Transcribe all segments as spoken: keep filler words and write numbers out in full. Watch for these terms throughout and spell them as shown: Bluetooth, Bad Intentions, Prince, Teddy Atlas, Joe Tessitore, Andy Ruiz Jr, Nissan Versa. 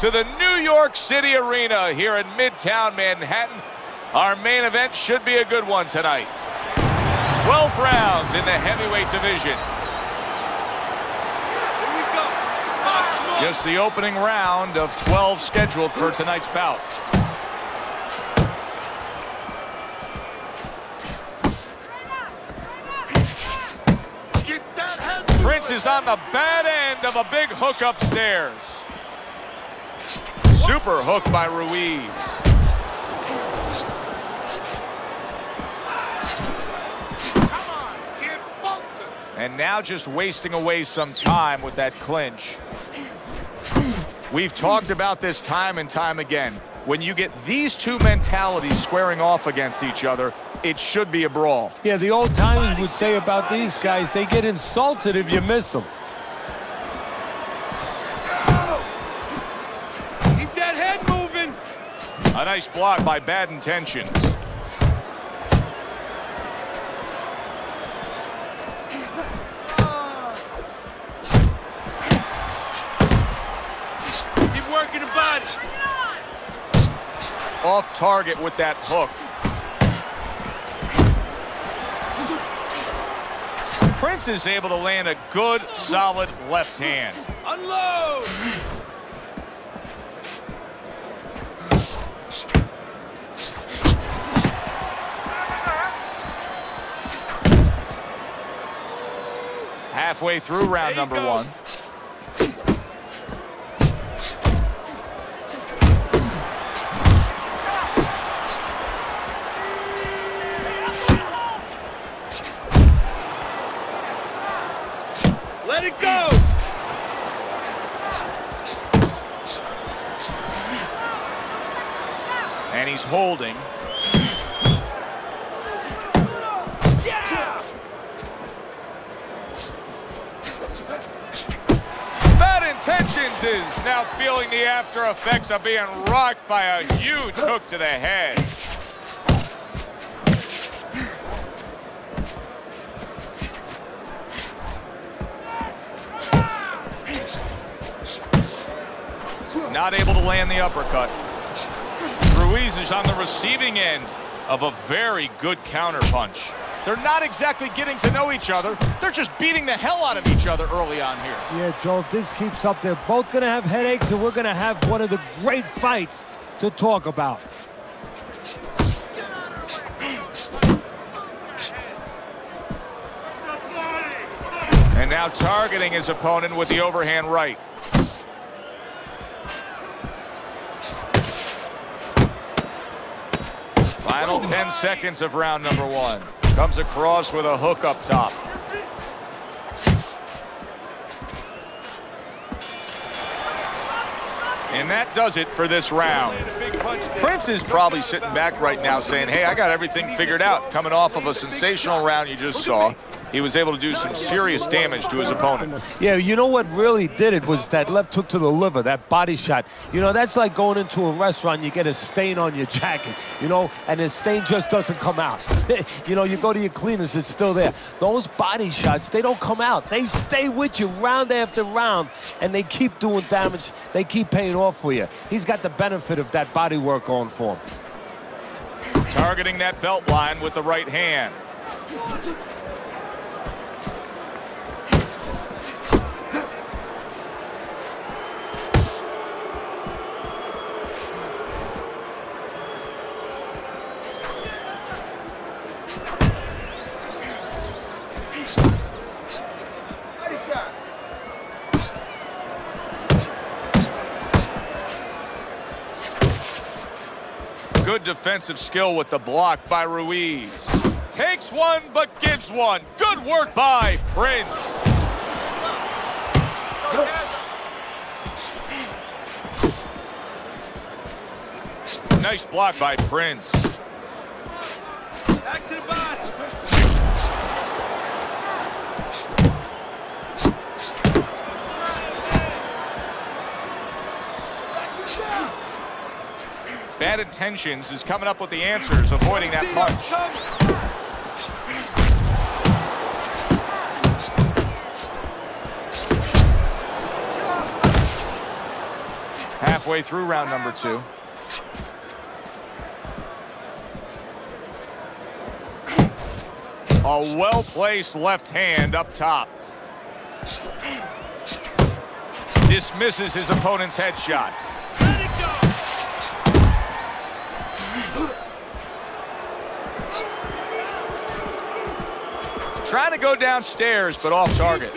To the New York City Arena here in Midtown Manhattan. Our main event should be a good one tonight. twelve rounds in the heavyweight division. Just the opening round of twelve scheduled for tonight's bout. Prince is on the bad end of a big hook upstairs. Super hook by Ruiz. Come on, get focused. And now just wasting away some time with that clinch. We've talked about this time and time again. When you get these two mentalities squaring off against each other, it should be a brawl. Yeah, the old timers would say about these guys, they get insulted if you miss them. A nice block by Bad Intentions. Keep working the body. Off target with that hook. Prince is able to land a good, solid left hand. Unload! Halfway through round number one. Let it go. And he's holding. Intentions is now feeling the after effects of being rocked by a huge hook to the head. Not able to land the uppercut. Ruiz is on the receiving end of a very good counterpunch. They're not exactly getting to know each other. They're just beating the hell out of each other early on here. Yeah, Joe, if this keeps up, they're both going to have headaches, and we're going to have one of the great fights to talk about. And now targeting his opponent with the overhand right. Final ten seconds of round number one. Comes across with a hook up top. And that does it for this round. Prince is probably sitting back right now saying, hey, I got everything figured out. Coming off of a sensational round you just saw, he was able to do some serious damage to his opponent. Yeah, you know what really did it was that left hook to the liver, that body shot. You know, that's like going into a restaurant, you get a stain on your jacket, you know, and the stain just doesn't come out. You know, you go to your cleaners, it's still there. Those body shots, they don't come out. They stay with you round after round, and they keep doing damage. They keep paying off for you. He's got the benefit of that body work going for him. Targeting that belt line with the right hand. Good defensive skill with the block by Ruiz. Takes one, but gives one. Good work by Prince. Nice block by Prince. Back to the box. Bad Intentions is coming up with the answers, avoiding that punch. halfway through round number two. A well-placed left hand up top. Dismisses his opponent's headshot. Let it go. Trying to go downstairs, but off target.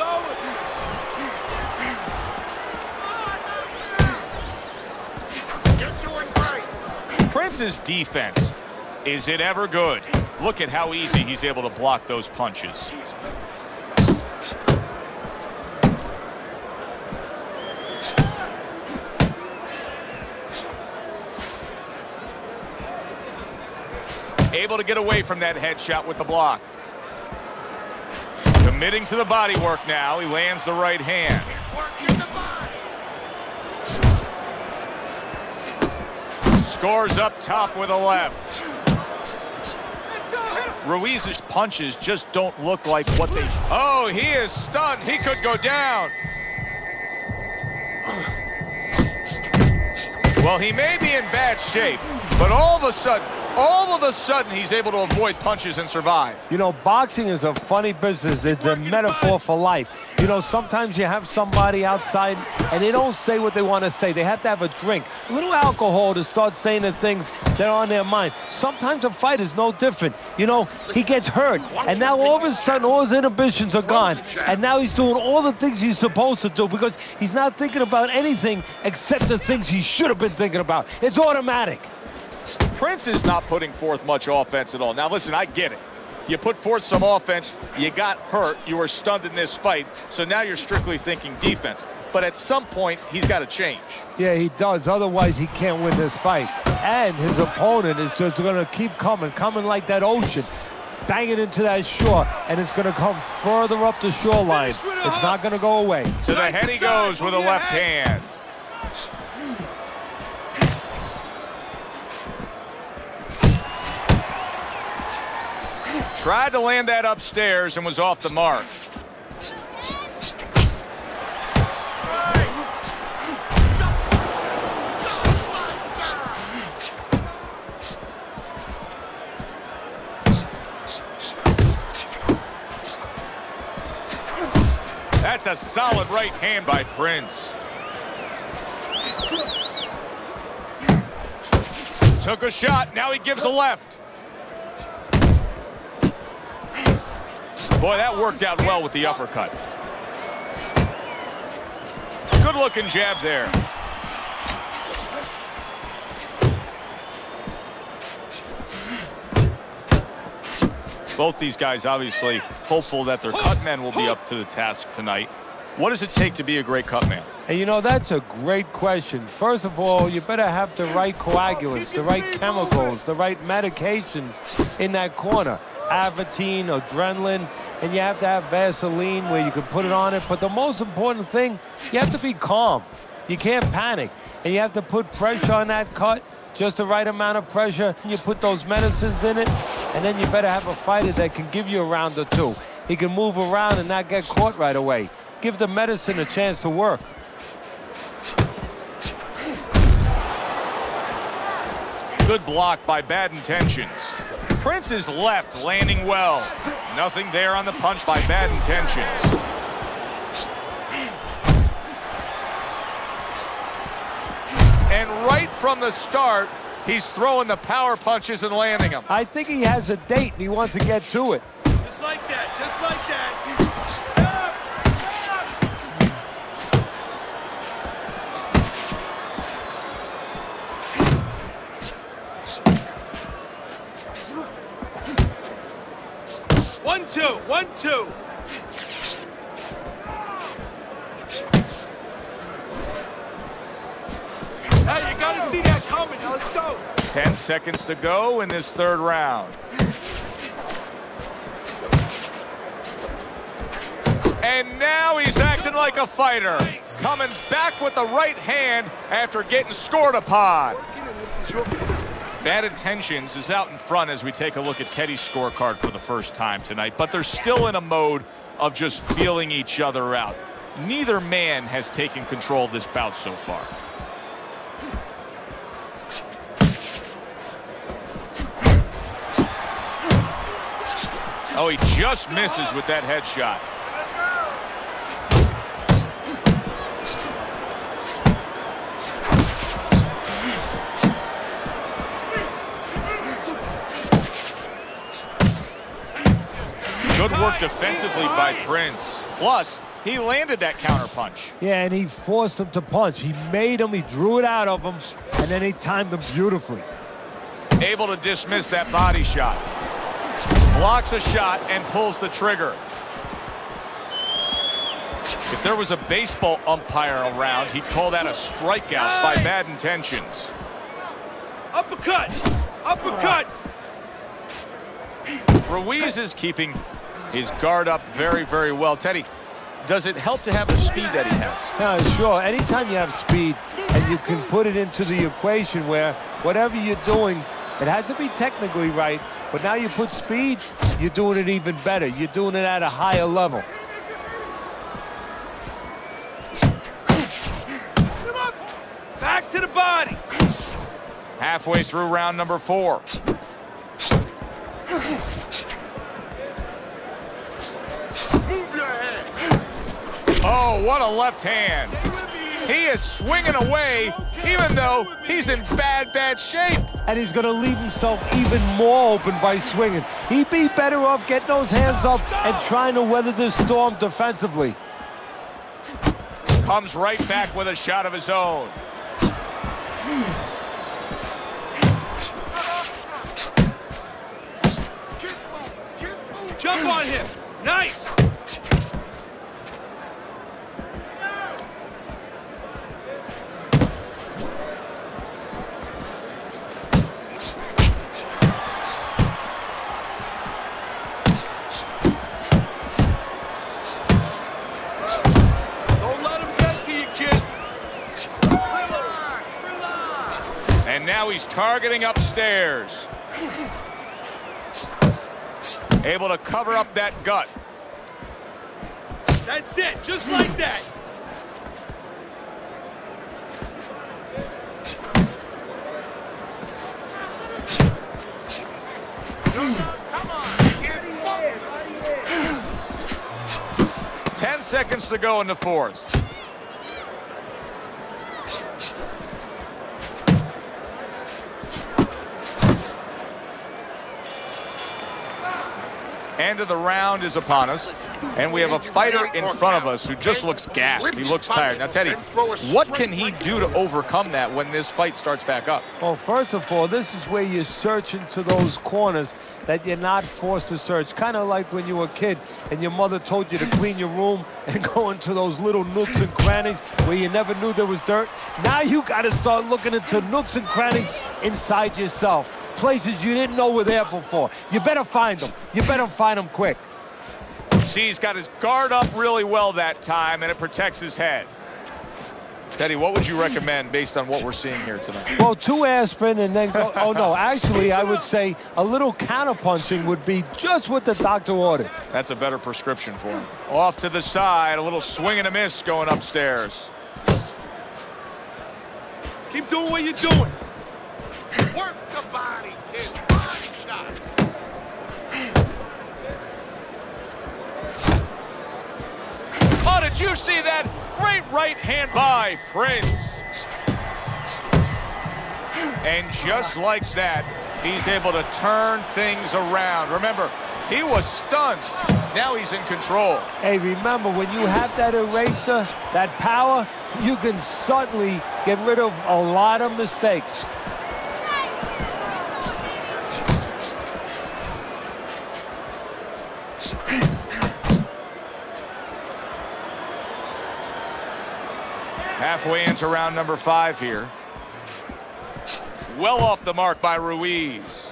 You're doing great. Prince's defense. Is it ever good? Look at how easy he's able to block those punches. Able to get away from that headshot with the block. Committing to the body work now. He lands the right hand. Scores up top with a left. Ruiz's punches just don't look like what they... Oh, he is stunned. He could go down. Well, he may be in bad shape, but all of a sudden, all of a sudden, he's able to avoid punches and survive. You know, boxing is a funny business. It's a metaphor for life. You know, sometimes you have somebody outside, and they don't say what they want to say. They have to have a drink, a little alcohol to start saying the things that are on their mind. Sometimes a fight is no different. You know, he gets hurt, and now all of a sudden, all his inhibitions are gone, and now he's doing all the things he's supposed to do because he's not thinking about anything except the things he should have been thinking about. It's automatic. Prince is not putting forth much offense at all. Now, listen, I get it. You put forth some offense, you got hurt, you were stunned in this fight, so now you're strictly thinking defense. But at some point, he's got to change. Yeah, he does. Otherwise, he can't win this fight. And his opponent is just going to keep coming, coming like that ocean, banging into that shore, and it's going to come further up the shoreline. It's not going to go away. To the head he goes with a left hand. Tried to land that upstairs and was off the mark. That's a solid right hand by Prince. Took a shot, now he gives a left. Boy, that worked out well with the uppercut. Good-looking jab there. Both these guys obviously hopeful that their cut men will be up to the task tonight. What does it take to be a great cut man? And you know, that's a great question. First of all, you better have the right coagulants, the right chemicals, the right medications in that corner. Avatine, adrenaline, and you have to have Vaseline where you can put it on it. But the most important thing, you have to be calm. You can't panic. And you have to put pressure on that cut, just the right amount of pressure. You put those medicines in it, and then you better have a fighter that can give you a round or two. He can move around and not get caught right away. Give the medicine a chance to work. Good block by Bad Intentions. Prince's left landing well. Nothing there on the punch by Bad Intentions. And right from the start, he's throwing the power punches and landing them. I think he has a date and he wants to get to it. Just like that, just like that. Get up, get up. One, two, one, two. Hey, you gotta see that coming. Now let's go. Ten seconds to go in this third round. And now he's acting like a fighter. Coming back with the right hand after getting scored upon. Bad Intentions is out in front as we take a look at Teddy's scorecard for the first time tonight, but they're still in a mode of just feeling each other out. Neither man has taken control of this bout so far. Oh, he just misses with that headshot. Good work defensively by Prince. Plus, he landed that counterpunch. Yeah, and he forced him to punch. He made him, he drew it out of him, and then he timed him beautifully. Able to dismiss that body shot. Blocks a shot and pulls the trigger. If there was a baseball umpire around, he'd call that a strikeout nice. by Bad Intentions. Uppercut! Uppercut! Ruiz is keeping his guard up very, very well. Teddy, does it help to have the speed that he has? Yeah, sure. Anytime you have speed and you can put it into the equation where whatever you're doing, it has to be technically right, but now you put speed, you're doing it even better. You're doing it at a higher level. Back to the body. Halfway through round number four. Oh, what a left hand. He is swinging away, even though he's in bad, bad shape. And he's going to leave himself even more open by swinging. He'd be better off getting those hands up and trying to weather this storm defensively. Comes right back with a shot of his own. Jump on him. Nice. And now he's targeting upstairs. Able to cover up that gut. That's it, just like that. Come on, get in there. Ten seconds to go in the fourth. End of the round is upon us, and we have a fighter in front of us who just looks gassed. He looks tired. Now, Teddy, what can he do to overcome that when this fight starts back up? Well, first of all, this is where you search into those corners that you're not forced to search. Kind of like when you were a kid and your mother told you to clean your room and go into those little nooks and crannies where you never knew there was dirt. Now you got to start looking into nooks and crannies inside yourself. Places you didn't know were there before. You better find them. You better find them quick. He's got his guard up really well that time, and it protects his head. Teddy, what would you recommend based on what we're seeing here tonight? Well, two aspirin and then go, oh no, actually I would say a little counterpunching would be just what the doctor ordered. That's a better prescription for him. Off to the side, a little swing and a miss going upstairs. Keep doing what you're doing. Work the body, kid. Body shot. Oh, did you see that? Great right hand by Prince. And just like that, he's able to turn things around. Remember, he was stunned. Now he's in control. Hey, remember, when you have that eraser, that power, you can suddenly get rid of a lot of mistakes. Halfway into round number five here. Well off the mark by Ruiz.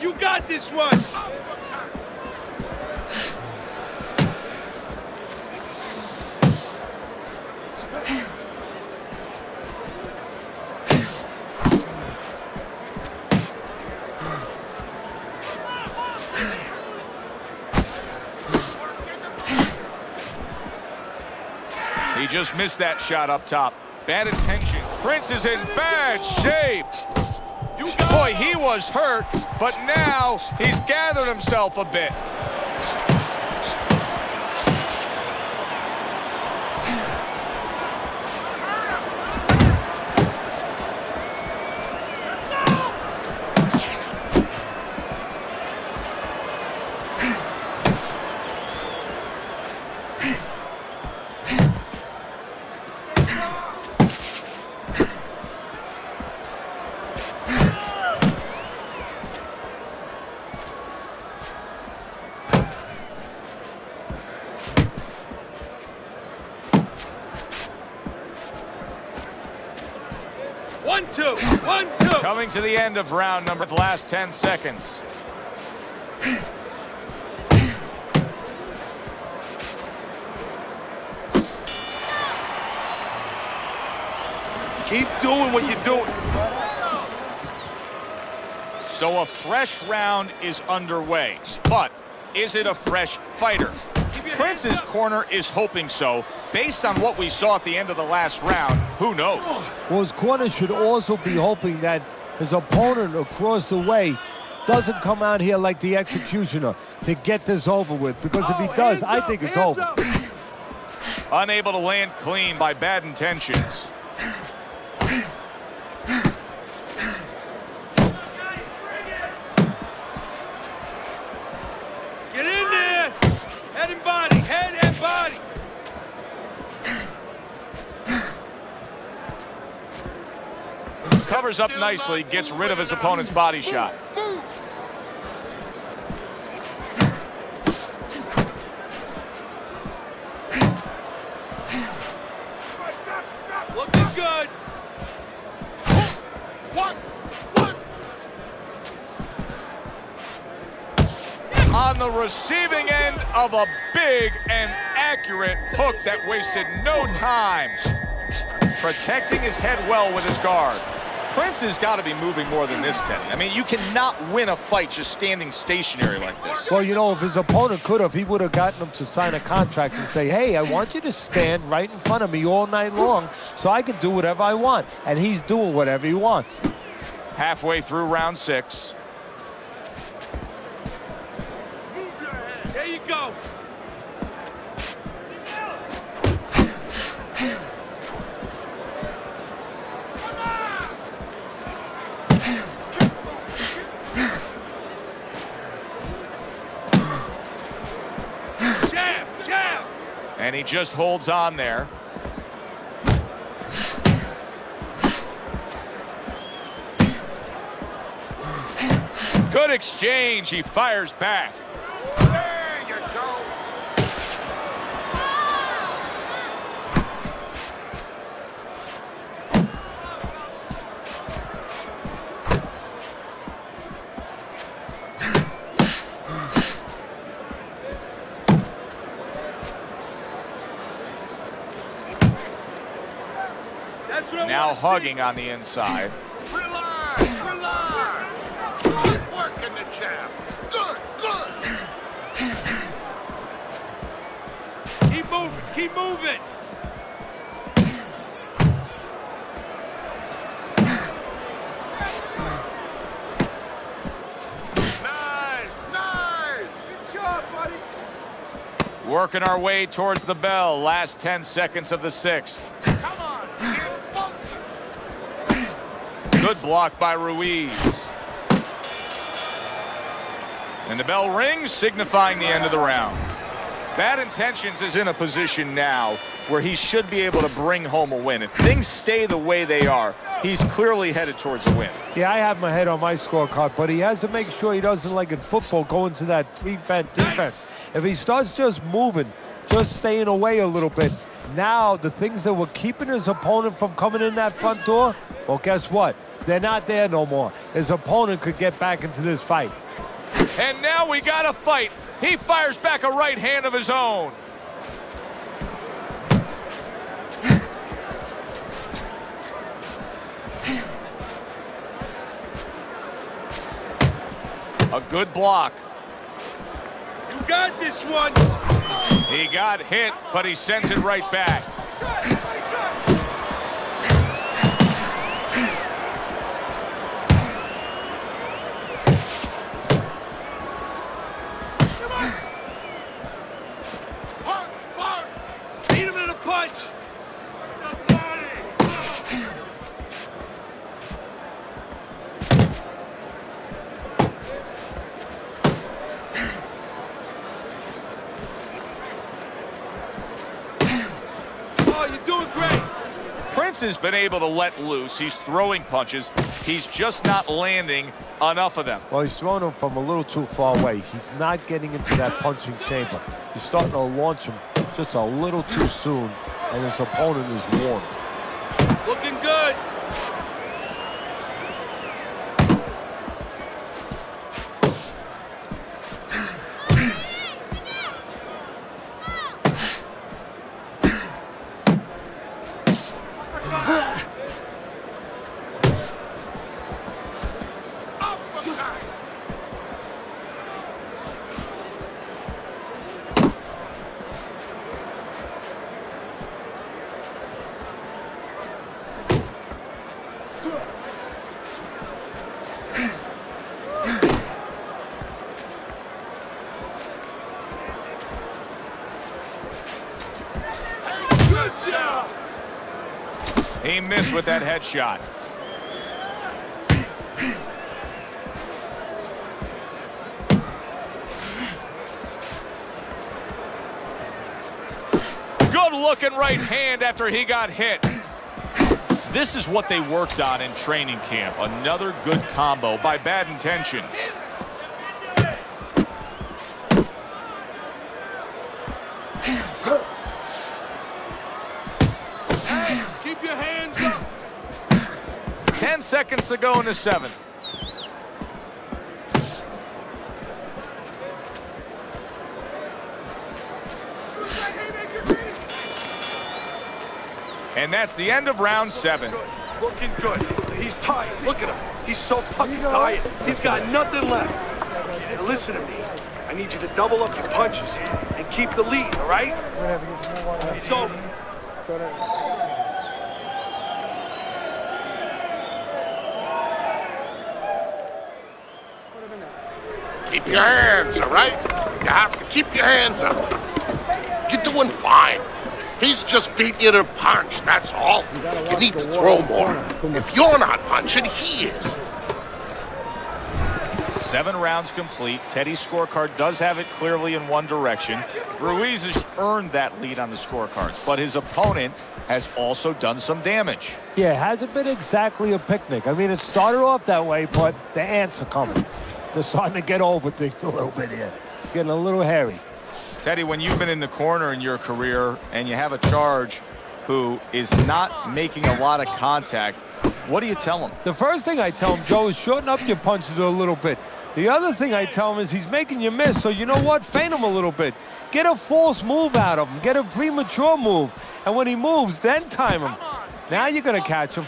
You got this one. He just missed that shot up top. Bad intention. Prince is in bad shape. Boy, he was hurt, but now he's gathered himself a bit. One, two, one, two. Coming to the end of round number, the last ten seconds. Keep doing what you're doing. So a fresh round is underway, but is it a fresh fighter? Prince's corner is hoping so. Based on what we saw at the end of the last round, who knows? Well, his corner should also be hoping that his opponent across the way doesn't come out here like the executioner to get this over with, because if he does, I think it's over. Unable to land clean by Bad Intentions. Covers up nicely, gets rid of his opponent's body shot. Looking good. What? What? On the receiving end of a big and accurate hook that wasted no time. Protecting his head well with his guard. Prince has got to be moving more than this, Teddy. I mean, you cannot win a fight just standing stationary like this. Well, you know, if his opponent could have, he would have gotten him to sign a contract and say, hey, I want you to stand right in front of me all night long so I can do whatever I want. And he's doing whatever he wants. Halfway through round six. There you go. And he just holds on there. Good exchange. He fires back. There you go. Now hugging on the inside. Relax, relax. Good work in the jab. Good, good. Keep moving, keep moving. Nice, nice. Good job, buddy. Working our way towards the bell. Last ten seconds of the sixth. Good block by Ruiz. And the bell rings, signifying the end of the round. Bad Intentions is in a position now where he should be able to bring home a win. If things stay the way they are, he's clearly headed towards a win. Yeah, I have my head on my scorecard, but he has to make sure he doesn't, like in football, go into that prevent defense. Nice. If he starts just moving, just staying away a little bit, now the things that were keeping his opponent from coming in that front door, well, guess what? They're not there no more. His opponent could get back into this fight. And now we got a fight. He fires back a right hand of his own. A good block. You got this one. He got hit, but he sends it right back. punch. Oh, you're doing great. Prince has been able to let loose. He's throwing punches. He's just not landing enough of them. Well, he's throwing them from a little too far away. He's not getting into that punching chamber. He's starting to launch him just a little too soon, and his opponent is warned. Looking good. He missed with that headshot. Good looking right hand after he got hit. This is what they worked on in training camp. Another good combo by Bad Intentions. Seconds to go in the seventh. And that's the end of round seven. Looking good. He's tired. Look at him. He's so fucking tired. He's got nothing left. Now listen to me. I need you to double up your punches and keep the lead, all right? It's over. Keep your hands, all right? You have to keep your hands up. You're doing fine. He's just beating you to punch, that's all. You need to throw more. If you're not punching, he is. Seven rounds complete. Teddy's scorecard does have it clearly in one direction. Ruiz has earned that lead on the scorecards, but his opponent has also done some damage. Yeah, it hasn't been exactly a picnic. I mean, it started off that way, but the ants are coming. They're starting to get over things a little bit here. It's getting a little hairy. Teddy, when you've been in the corner in your career and you have a charge who is not making a lot of contact, what do you tell him? The first thing I tell him, Joe, is shorten up your punches a little bit. The other thing I tell him is he's making you miss, so you know what? Feint him a little bit. Get a false move out of him. Get a premature move. And when he moves, then time him. Now you're going to catch him.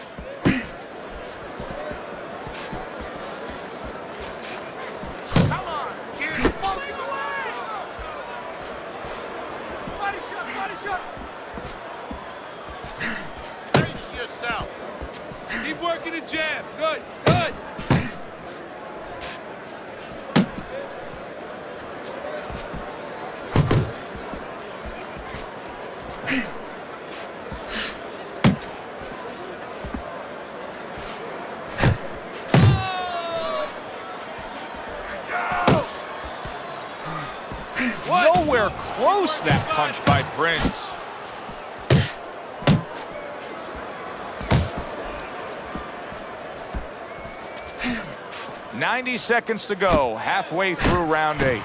Working a jab. Good, good. Nowhere close that punch by Prince. ninety seconds to go, halfway through round eight.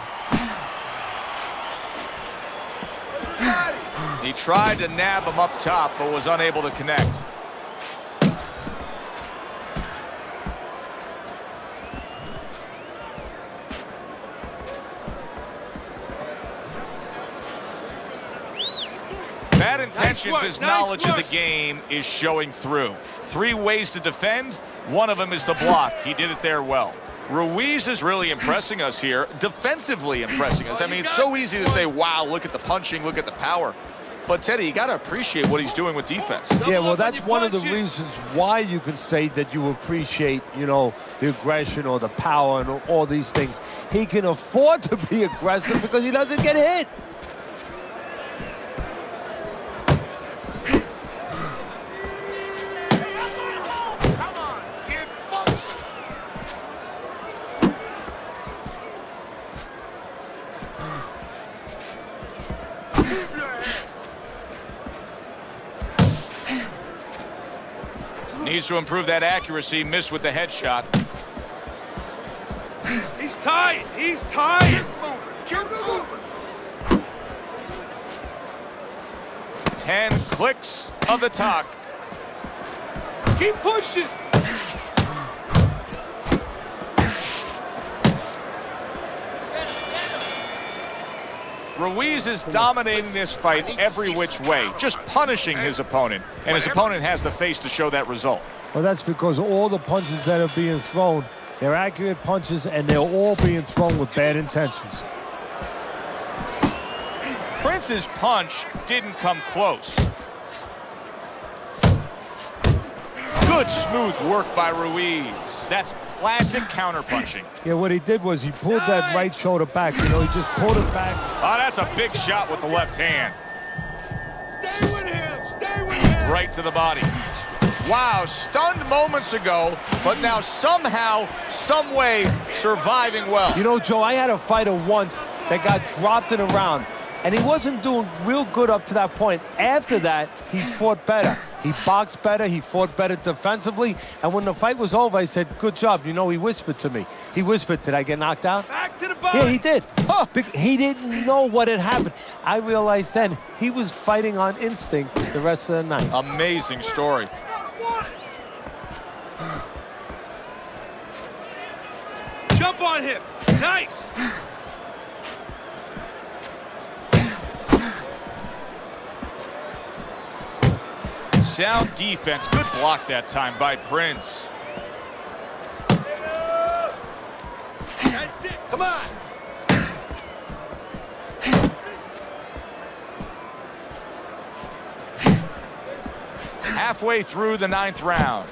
He tried to nab him up top, but was unable to connect. Bad Intentions' nice knowledge nice of the game is showing through. Three ways to defend, one of them is to block. He did it there well. Ruiz is really impressing us here, defensively impressing us. I mean, it's so easy to say, wow, look at the punching, look at the power. But, Teddy, you got to appreciate what he's doing with defense. Yeah, well, that's one of the reasons why you can say that you appreciate, you know, the aggression or the power and all these things. He can afford to be aggressive because he doesn't get hit. Needs to improve that accuracy. Missed with the headshot. He's tied. He's tied. Get moving. Ten clicks of the talk. Keep pushing. Ruiz is dominating this fight every which way, just punishing his opponent, and his opponent has the face to show that result. Well, that's because all the punches that are being thrown, they're accurate punches, and they're all being thrown with bad intentions. Prince's punch didn't come close. Good, smooth work by Ruiz. That's classic counterpunching. Yeah, what he did was he pulled nice. that right shoulder back. You know, he just pulled it back. Oh, that's a big shot with the left hand. Stay with him. Stay with him. Right to the body. Wow, stunned moments ago, but now somehow, some way, surviving well. You know, Joe, I had a fighter once that got dropped in a round, and he wasn't doing real good up to that point. After that, he fought better. He boxed better, he fought better defensively, and when the fight was over, I said, good job. You know, he whispered to me. He whispered, did I get knocked out? Back to the body. Yeah, he did. Oh. He didn't know what had happened. I realized then he was fighting on instinct the rest of the night. Amazing story. Jump on him. Nice. Sound defense. Good block that time by Prince. That's it. Come on. Halfway through the ninth round.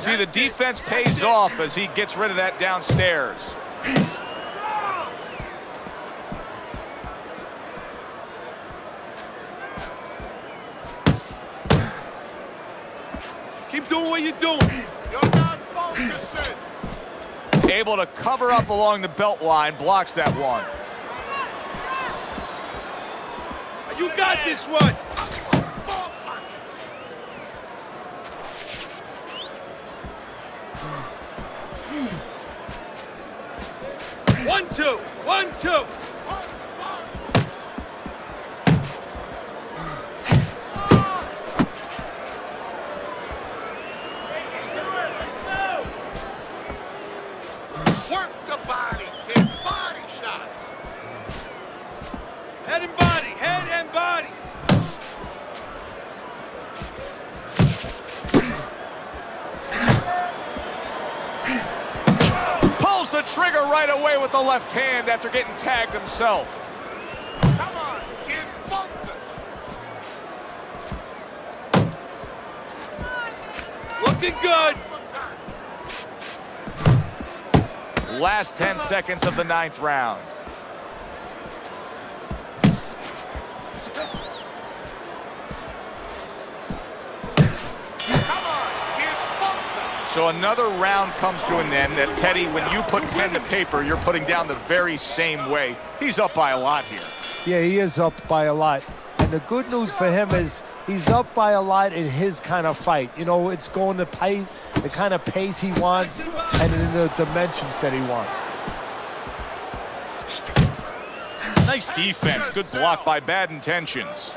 See, the defense pays off as he gets rid of that downstairs. Keep doing what you're doing. You're not focusing. Able to cover up along the belt line, blocks that one. You got this one. One, two, one, two. Trigger right away with the left hand after getting tagged himself. Come on, get focused. Looking good. Last ten seconds of the ninth round. So another round comes to an end that, Teddy, when you put pen to paper, you're putting down the very same way. He's up by a lot here. Yeah, he is up by a lot. And the good news for him is he's up by a lot in his kind of fight. You know, it's going to pace, the kind of pace he wants and in the dimensions that he wants. Nice defense. Good block by Bad Intentions.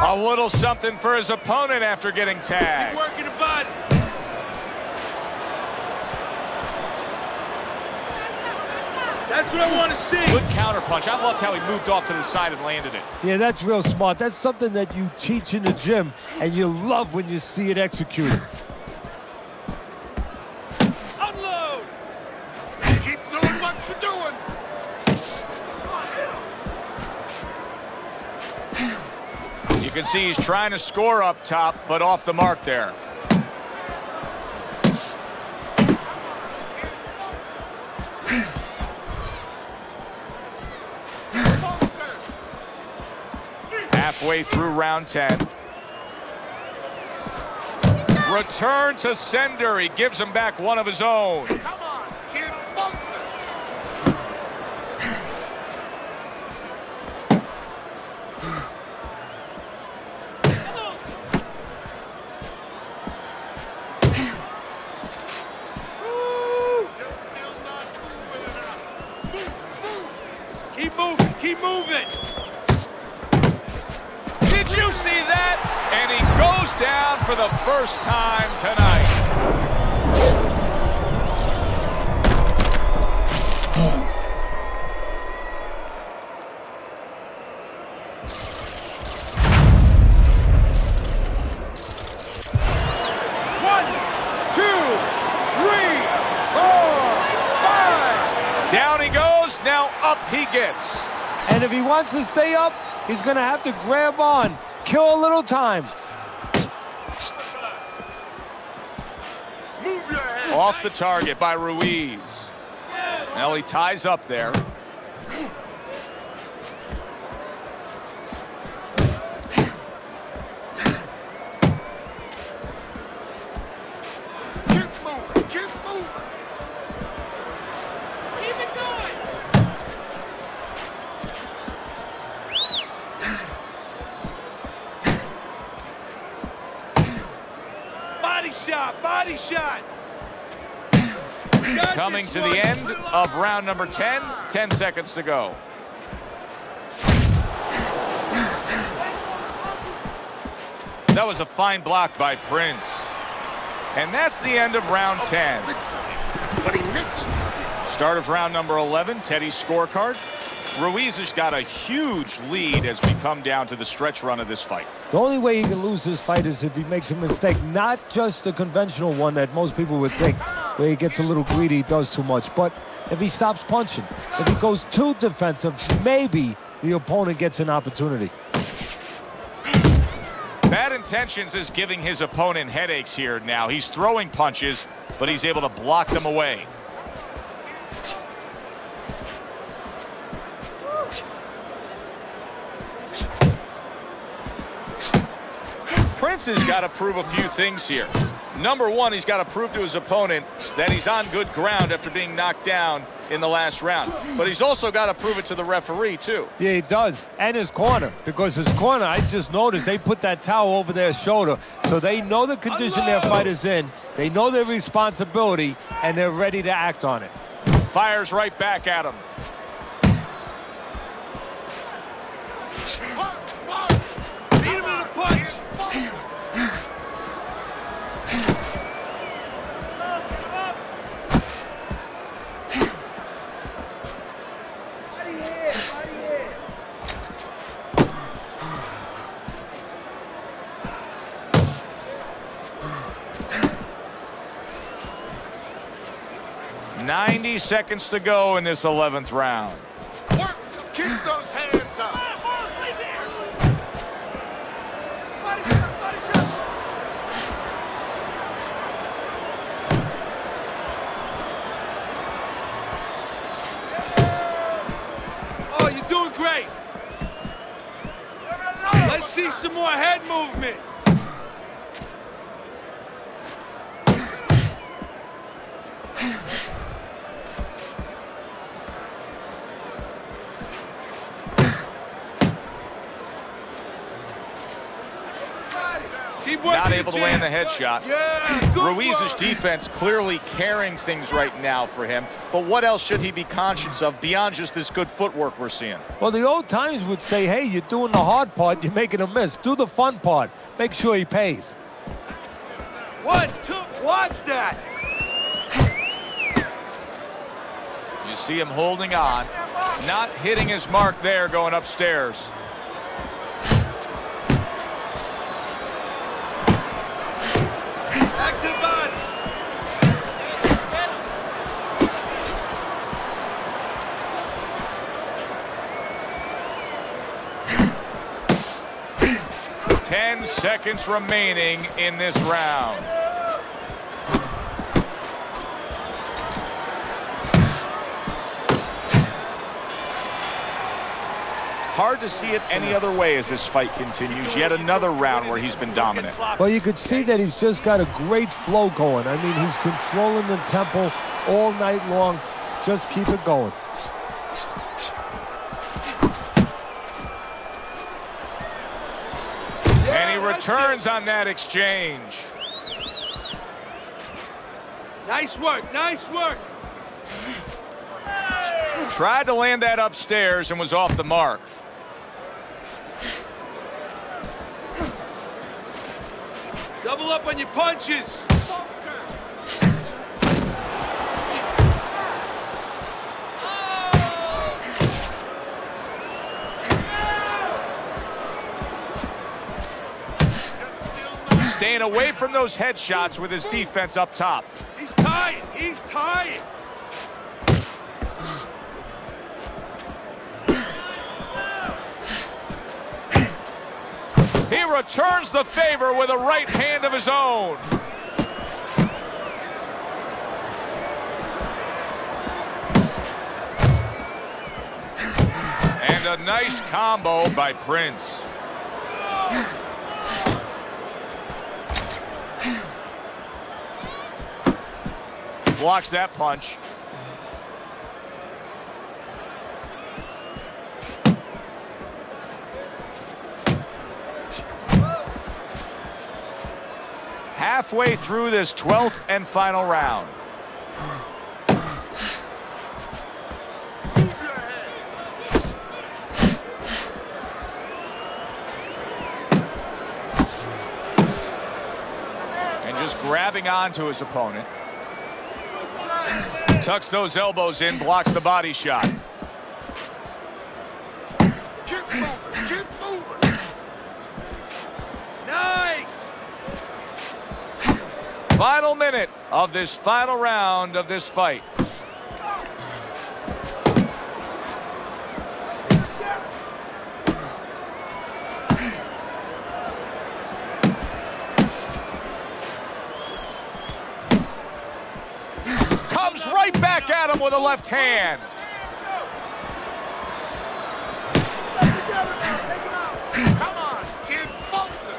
A little something for his opponent after getting tagged. Keep working the body. That's what I want to see. Good counterpunch. I loved how he moved off to the side and landed it. Yeah, that's real smart. That's something that you teach in the gym, and you love when you see it executed. Unload. Keep doing what you're doing. You can see he's trying to score up top, but off the mark there. halfway through round ten. Return to sender. He gives him back one of his own. Come on, kid, bump this. Keep moving, keep moving. Did you see that? And he goes down for the first time tonight. One, two, three, four, five. Down he goes, now up he gets. And if he wants to stay up, he's gonna have to grab on. Kill a little time. Move your head. Off the target by Ruiz. Now he ties up there. Body shot. Coming to the end of round number ten. Ten seconds to go. That was a fine block by Prince. And that's the end of round ten. Start of round number eleven, Teddy's scorecard. Ruiz has got a huge lead as we come down to the stretch run of this fight. The only way he can lose this fight is if he makes a mistake, not just the conventional one that most people would think, where he gets a little greedy, he does too much. But if he stops punching, if he goes too defensive, maybe the opponent gets an opportunity. Bad Intentions is giving his opponent headaches here now. He's throwing punches, but he's able to block them away. Prince has got to prove a few things here. Number one, he's got to prove to his opponent that he's on good ground after being knocked down in the last round. But he's also got to prove it to the referee, too. Yeah, he does. And his corner. Because his corner, I just noticed, they put that towel over their shoulder. So they know the condition their fighter's in. They know their responsibility. And they're ready to act on it. Fires right back at him. Beat him in the punch. ninety seconds to go in this eleventh round. Work. Keep those hands up. Body shot, body shot. Oh, you're doing great. Let's see some more head movement. Not able to land the headshot. Yeah, Ruiz's defense clearly carrying things right now for him. But what else should he be conscious of beyond just this good footwork we're seeing? Well, the old times would say, hey, you're doing the hard part, you're making a miss. Do the fun part. Make sure he pays. One, two, watch that. You see him holding on. Not hitting his mark there going upstairs. Ten seconds remaining in this round. Hard to see it any other way as this fight continues. Yet another round where he's been dominant. Well, you could see that he's just got a great flow going. I mean, he's controlling the tempo all night long. Just keep it going. And he returns on that exchange. Nice work, nice work. Tried to land that upstairs and was off the mark. Double up on your punches. Staying away from those headshots with his defense up top. He's tight, he's tight. He returns the favor with a right hand of his own. And a nice combo by Prince. Blocks that punch. Halfway through this twelfth and final round. And just grabbing onto his opponent. Tucks those elbows in, blocks the body shot. Get moving, get moving. Nice! Final minute of this final round of this fight. Right back at him with a left hand. Come on, kid, bolster.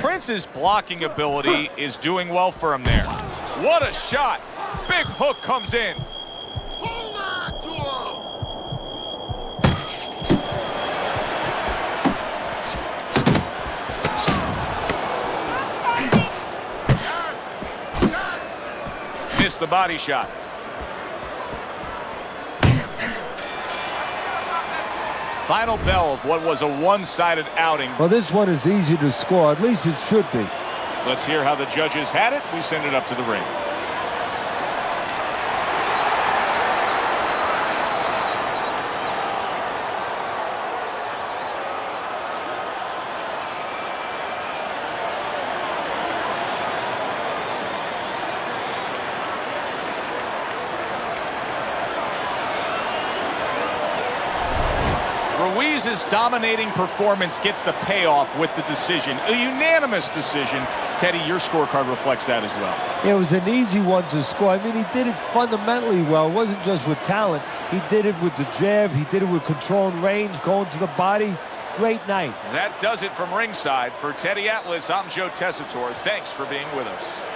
Prince's blocking ability is doing well for him there. What a shot! Big hook comes in. The body shot. Final bell of what was a one-sided outing. Well, this one is easy to score. At least it should be. Let's hear how the judges had it. We send it up to the ring. Ruiz's dominating performance gets the payoff with the decision. A unanimous decision. Teddy, your scorecard reflects that as well. It was an easy one to score. I mean, he did it fundamentally well. It wasn't just with talent. He did it with the jab. He did it with control and range, going to the body. Great night. That does it from ringside. For Teddy Atlas, I'm Joe Tessitore. Thanks for being with us.